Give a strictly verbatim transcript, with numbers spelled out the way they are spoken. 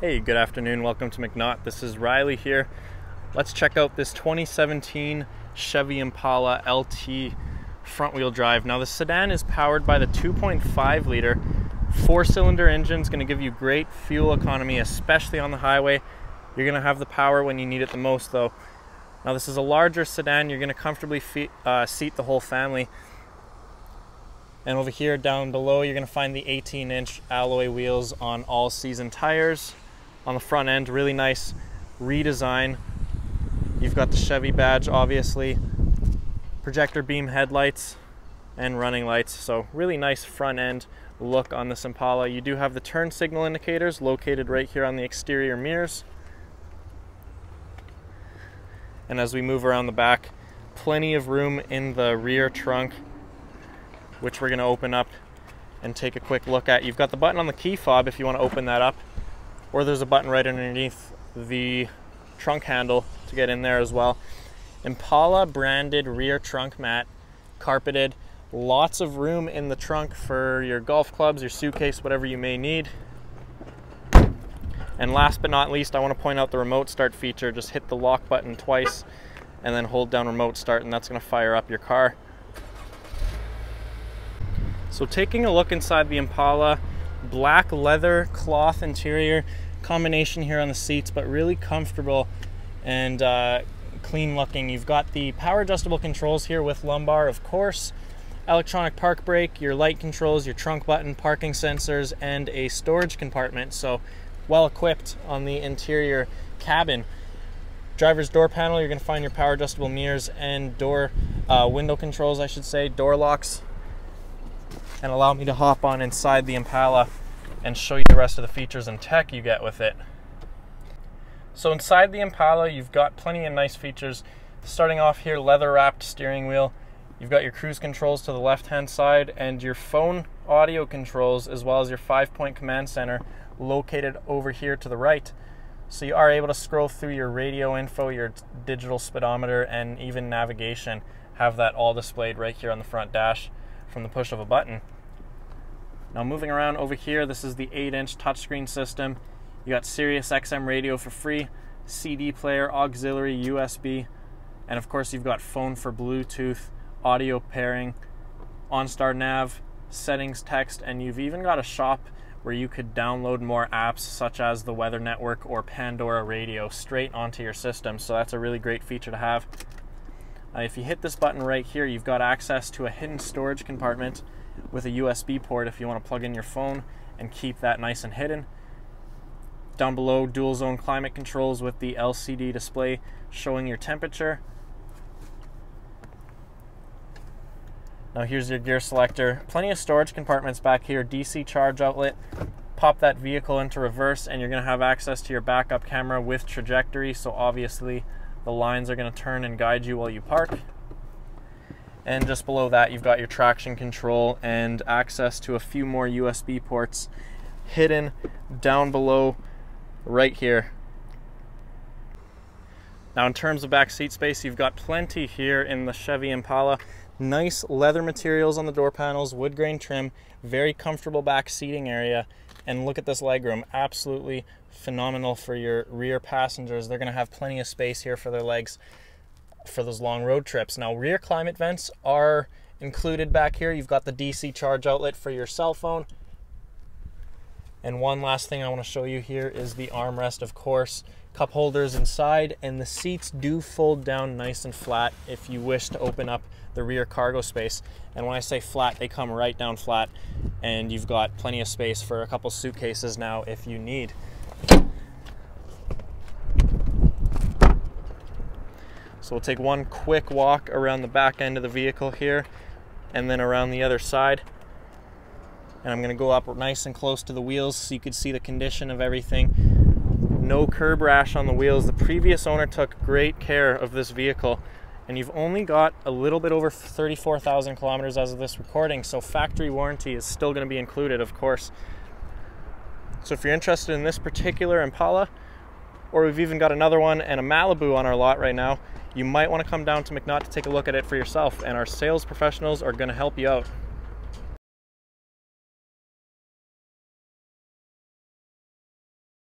Hey, good afternoon, welcome to McNaught. This is Riley here. Let's check out this twenty seventeen Chevy Impala L T front wheel drive. Now the sedan is powered by the two point five liter four cylinder engine. It's gonna give you great fuel economy, especially on the highway. You're gonna have the power when you need it the most though. Now this is a larger sedan. You're gonna comfortably feet, uh, seat the whole family. And over here down below, you're gonna find the eighteen inch alloy wheels on all season tires. On the front end, really nice redesign. You've got the Chevy badge, obviously, projector beam headlights and running lights. So really nice front end look on this Impala. You do have the turn signal indicators located right here on the exterior mirrors. And as we move around the back, plenty of room in the rear trunk, which we're gonna open up and take a quick look at. You've got the button on the key fob if you wanna open that up, or there's a button right underneath the trunk handle to get in there as well. Impala branded rear trunk mat, carpeted, lots of room in the trunk for your golf clubs, your suitcase, whatever you may need. And last but not least, I want to point out the remote start feature. Just hit the lock button twice and then hold down remote start, and that's going to fire up your car. So taking a look inside the Impala, black leather cloth interior, combination here on the seats, but really comfortable and uh, clean looking. You've got the power adjustable controls here with lumbar, of course, electronic park brake, your light controls, your trunk button, parking sensors, and a storage compartment. So well equipped on the interior cabin. Driver's door panel, you're gonna find your power adjustable mirrors and door uh, window controls, I should say, door locks. And allow me to hop on inside the Impala and show you the rest of the features and tech you get with it. So inside the Impala, you've got plenty of nice features. Starting off here, leather-wrapped steering wheel. You've got your cruise controls to the left-hand side and your phone audio controls, as well as your five-point command center located over here to the right. So you are able to scroll through your radio info, your digital speedometer, and even navigation. Have that all displayed right here on the front dash from the push of a button. Now moving around over here, this is the eight inch touchscreen system. You got Sirius X M radio for free, C D player, auxiliary, U S B, and of course you've got phone for Bluetooth, audio pairing, OnStar Nav, settings, text, and you've even got a shop where you could download more apps such as the Weather Network or Pandora Radio straight onto your system, so that's a really great feature to have. Uh, if you hit this button right here, you've got access to a hidden storage compartment with a U S B port if you want to plug in your phone and keep that nice and hidden. Down below, dual zone climate controls with the L C D display showing your temperature. Now here's your gear selector. Plenty of storage compartments back here, D C charge outlet. Pop that vehicle into reverse and you're going to have access to your backup camera with trajectory, so obviously the lines are going to turn and guide you while you park. And just below that, you've got your traction control and access to a few more U S B ports hidden down below right here. Now in terms of back seat space, you've got plenty here in the Chevy Impala. Nice leather materials on the door panels, wood grain trim, very comfortable back seating area. And look at this legroom, absolutely phenomenal for your rear passengers. They're gonna have plenty of space here for their legs for those long road trips. Now rear climate vents are included back here. You've got the D C charge outlet for your cell phone. And one last thing I wanna show you here is the armrest, of course, cup holders inside, and the seats do fold down nice and flat if you wish to open up the rear cargo space. And when I say flat, they come right down flat, and you've got plenty of space for a couple suitcases now if you need. So we'll take one quick walk around the back end of the vehicle here and then around the other side. And I'm gonna go up nice and close to the wheels so you can see the condition of everything. No curb rash on the wheels. The previous owner took great care of this vehicle, and you've only got a little bit over thirty-four thousand kilometers as of this recording, so factory warranty is still going to be included, of course. So if you're interested in this particular Impala, or we've even got another one and a Malibu on our lot right now, you might want to come down to McNaught to take a look at it for yourself, and our sales professionals are going to help you out.